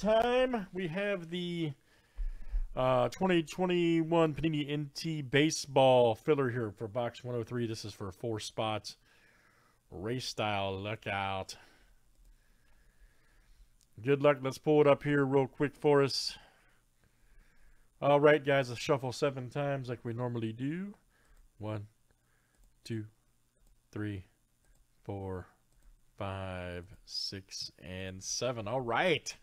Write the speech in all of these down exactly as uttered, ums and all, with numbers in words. time, we have the uh, twenty twenty-one Panini N T Baseball filler here for box one oh three. This is for four spots. Race style, look out. Good luck. Let's pull it up here real quick for us. All right, guys, let's shuffle seven times like we normally do. One, two, three, four, five, six, and seven. All right.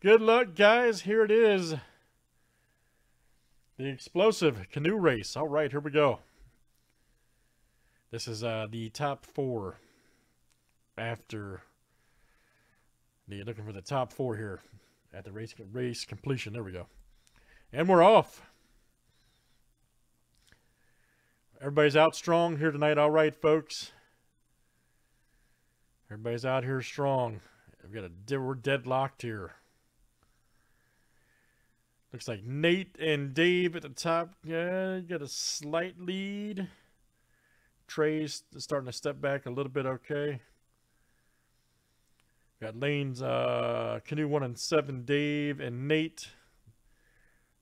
Good luck, guys. Here it is. The explosive canoe race. All right, here we go. This is uh, the top four after... You're looking for the top four here at the race race completion. There we go. And we're off. Everybody's out strong here tonight. All right, folks. Everybody's out here strong. We've got a, we're deadlocked here. Looks like Nate and Dave at the top. Yeah, you got a slight lead. Trey's starting to step back a little bit. Okay. Got lanes, uh, canoe one and seven, Dave and Nate.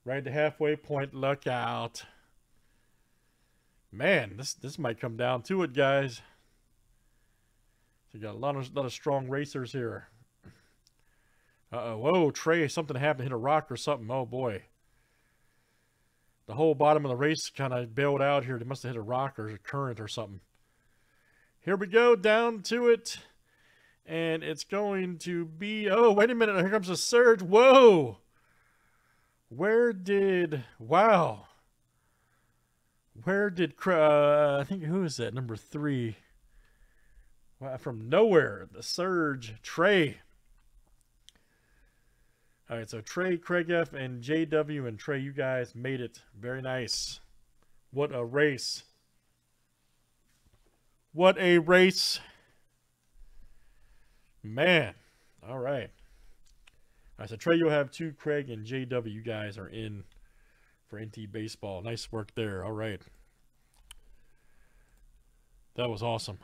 Right to halfway point, luck out. Man, this this might come down to it, guys. So you got a lot of, lot of strong racers here. Uh-oh, whoa, Trey, something happened, hit a rock or something. Oh, boy. The whole bottom of the race kind of bailed out here. They must have hit a rock or a current or something. Here we go, down to it. And it's going to be... Oh, wait a minute. Here comes a surge. Whoa. Where did... Wow. Where did... Uh, I think... Who is that? Number three. Wow, from nowhere. The surge. Trey. All right. So Trey, Craig F, and J W. And Trey, you guys made it. Very nice. What a race. What a race. Man, all right. All right, so Trey, you'll have two. Craig and J W, you guys are in for N T Baseball. Nice work there. All right. That was awesome.